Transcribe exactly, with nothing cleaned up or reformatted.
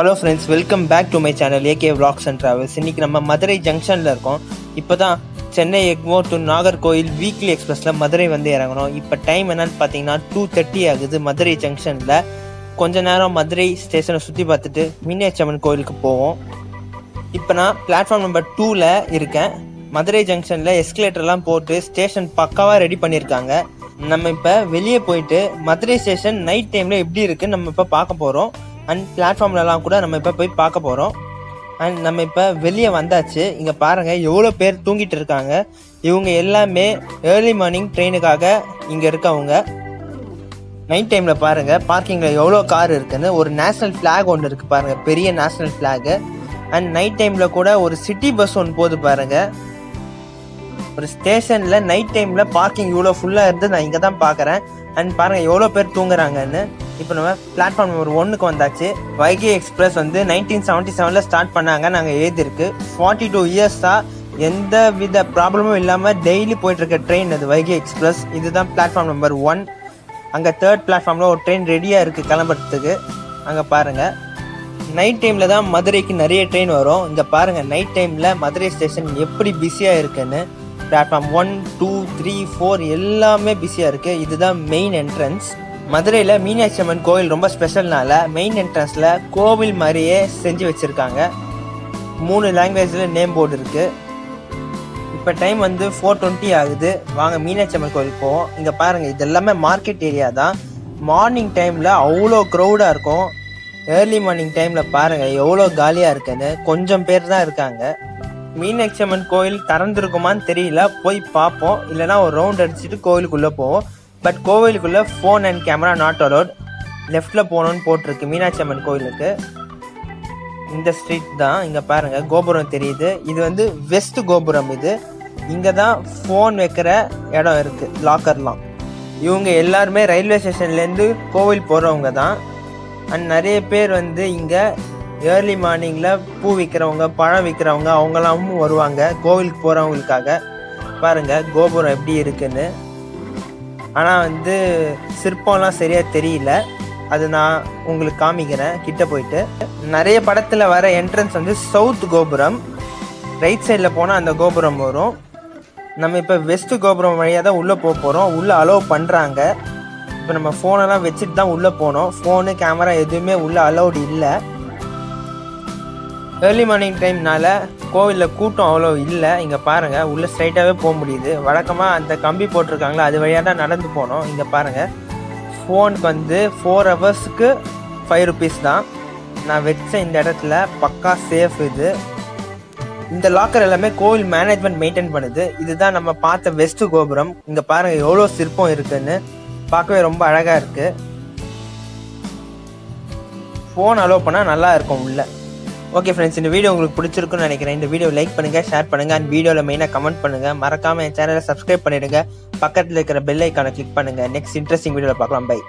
Hello friends, welcome back to my channel AK vlogs and travels. இன்றைக்கி நம்ம மதுரை ஜங்ஷனில் இருக்கோம். இப்போ தான் சென்னை எக்மோ டு நாகர்கோயில் வீக்லி எக்ஸ்பிரஸில் மதுரை வந்து இறங்கணும். இப்போ டைம் என்னன்னு பார்த்தீங்கன்னா டூ தேர்ட்டி ஆகுது. மதுரை ஜங்ஷனில் கொஞ்ச நேரம் மதுரை ஸ்டேஷனை சுற்றி பார்த்துட்டு மீனாட்சி அம்மன் கோயிலுக்கு போவோம். இப்போ நான் பிளாட்ஃபார்ம் நம்பர் டூவில் இருக்கேன். மதுரை ஜங்ஷனில் எஸ்கலேட்டர்லாம் போட்டு ஸ்டேஷன் பக்காவாக ரெடி பண்ணியிருக்காங்க. நம்ம இப்போ வெளியே போயிட்டு மதுரை ஸ்டேஷன் நைட் டைமில் எப்படி இருக்குன்னு நம்ம இப்போ பார்க்க போகிறோம். அண்ட் பிளாட்ஃபார்ம்லலாம் கூட நம்ம இப்போ போய் பார்க்க போகிறோம். அண்ட் நம்ம இப்போ வெளியே வந்தாச்சு. இங்கே பாருங்கள் எவ்வளோ பேர் தூங்கிட்டு இருக்காங்க. இவங்க எல்லாமே ஏர்லி மார்னிங் ட்ரெயினுக்காக இங்கே இருக்கவங்க. நைட் டைமில் பாருங்கள் பார்க்கிங்கில் எவ்வளோ கார் இருக்குதுன்னு. ஒரு நேஷ்னல் ஃப்ளாக் ஒன்று இருக்குது பாருங்கள், பெரிய நேஷ்னல் ஃப்ளாகு. அண்ட் நைட் டைமில் கூட ஒரு சிட்டி பஸ் ஒன்று போது பாருங்கள். ஒரு ஸ்டேஷனில் நைட் டைமில் பார்க்கிங் இவ்வளோ ஃபுல்லாக இருந்து நான் இங்கே தான் பார்க்குறேன். அண்ட் பாருங்கள் எவ்வளோ பேர் தூங்குறாங்கன்னு. இப்போ நம்ம பிளாட்ஃபார்ம் நம்பர் ஒன்றுக்கு வந்தாச்சு. வைகை எக்ஸ்பிரஸ் வந்து நைன்டீன் செவன்ட்டி செவனில் ஸ்டார்ட் பண்ணாங்க. நாங்கள் எழுதியிருக்கு ஃபார்ட்டி டூ இயர்ஸாக எந்த வித ப்ராப்ளமும் இல்லாமல் டெய்லி போய்ட்டுருக்க ட்ரெயின் அது வைகை எக்ஸ்பிரஸ். இதுதான் பிளாட்ஃபார்ம் நம்பர் ஒன். அங்கே தேர்ட் பிளாட்ஃபார்மில் ஒரு ட்ரெயின் ரெடியாக இருக்குது கிளம்புறதுக்கு. அங்கே பாருங்கள் நைட் டைமில் தான் மதுரைக்கு நிறைய ட்ரெயின் வரும். இங்கே பாருங்கள் நைட் டைமில் மதுரை ஸ்டேஷன் எப்படி பிஸியாக இருக்குன்னு. Platform one two three four எல்லாமே பிஸியாக இருக்குது. இதுதான் மெயின் என்ட்ரன்ஸ். மதுரையில் மீனாட்சி அம்மன் கோவில் ரொம்ப ஸ்பெஷல்னால மெயின் என்ட்ரன்ஸில் கோவில் மாதிரியே செஞ்சு வச்சுருக்காங்க. மூணு லாங்குவேஜில் நேம் போர்டு இருக்குது. இப்போ டைம் வந்து ஃபோர் டுவெண்ட்டி ஆகுது. வாங்க மீனாட்சி அம்மன் கோவில் போவோம். இங்கே பாருங்கள் இது எல்லாமே மார்க்கெட் ஏரியா தான். மார்னிங் டைமில் அவ்வளோ க்ரௌடாக இருக்கும். ஏர்லி மார்னிங் டைமில் பாருங்கள் எவ்வளோ காலியாக இருக்குன்னு. கொஞ்சம் பேர் தான் இருக்காங்க. மீனாட்சி அம்மன் கோவில் திறந்துருக்குமான்னு தெரியல, போய் பார்ப்போம். இல்லைனா ஒரு ரவுண்ட் அடிச்சுட்டு கோவிலுக்குள்ளே போவோம். பட் கோவிலுக்குள்ளே phone and camera not allowed. லெஃப்டில் போகணுன்னு போட்டிருக்கு. மீனாட்சி அம்மன் கோவிலுக்கு இந்த ஸ்ட்ரீட் தான். இங்கே பாருங்கள் கோபுரம் தெரியுது. இது வந்து வெஸ்ட் கோபுரம். இது இங்கே தான் ஃபோன் வைக்கிற இடம் இருக்குது, லாக்கர்லாம். இவங்க எல்லாருமே ரயில்வே ஸ்டேஷன்லேருந்து கோவில் போகிறவங்க தான். அண்ட் நிறைய பேர் வந்து இங்கே ஏர்லி மார்னிங்கில் பூ விற்கிறவங்க, பழம் விற்கிறவங்க அவங்களாமும் வருவாங்க கோவிலுக்கு போகிறவங்களுக்காக. பாருங்கள் கோபுரம் எப்படி இருக்குன்னு. ஆனால் வந்து சிற்பம்லாம் சரியாக தெரியல, அது நான் உங்களுக்கு காமிக்கிறேன் கிட்டே போயிட்டு. நிறைய படத்தில் வர என்ட்ரன்ஸ் வந்து சவுத் கோபுரம், ரைட் சைடில் போனால் அந்த கோபுரம் வரும். நம்ம இப்போ வெஸ்ட் கோபுரம் வழியாக தான் உள்ளே போக போகிறோம். உள்ளே அலோவ் பண்ணுறாங்க. இப்போ நம்ம ஃபோனெல்லாம் வச்சுட்டு தான் உள்ளே போனோம். ஃபோனு கேமரா எதுவுமே உள்ளே அலோவ்டு இல்லை. ஏர்லி மார்னிங் டைம்னால கோவிலில் கூட்டம் அவ்வளோ இல்லை. இங்கே பாருங்கள் உள்ளே ஸ்ட்ரைட்டாகவே போக முடியுது. வழக்கமாக அந்த கம்பி போட்டிருக்காங்களா அது வழியாக தான் நடந்து போனோம். இங்கே பாருங்கள் ஃபோனுக்கு வந்து ஃபோர் ஹவர்ஸுக்கு ஃபைவ் ருபீஸ் தான். நான் வச்ச இந்த இடத்துல பக்கா சேஃப். இது இந்த லாக்கர் எல்லாமே கோவில் மேனேஜ்மெண்ட் மெயின்டைன் பண்ணுது. இதுதான் நம்ம பார்த்த வெஸ்ட் கோபுரம். இங்கே பாருங்கள் எவ்வளோ சிற்பம் இருக்குதுன்னு. பார்க்கவே ரொம்ப அழகாக இருக்குது. ஃபோன் அலோவ் பண்ணால் நல்லா இருக்கும் உள்ளே. ஓகே ஃப்ரெண்ட்ஸ், இந்த வீடியோ உங்களுக்கு பிடிச்சிருக்குன்னு நினைக்கிறேன். இந்த வீடியோ லைக் பண்ணுங்கள், ஷேர் பண்ணுங்கள் அண்ட் வீடியோவில் மெயினாக கமெண்ட் பண்ணுங்கள். மறக்காமல் என் சேனலை சப்ஸ்கிரைப் பண்ணிவிடுங்க. பக்கத்தில் இருக்கிற பெல் ஐக்கானை கிளிக் பண்ணுங்கள். நெக்ஸ்ட் இன்ட்ரெஸ்டிங் வீடியோவில் பார்க்கலாம். பை.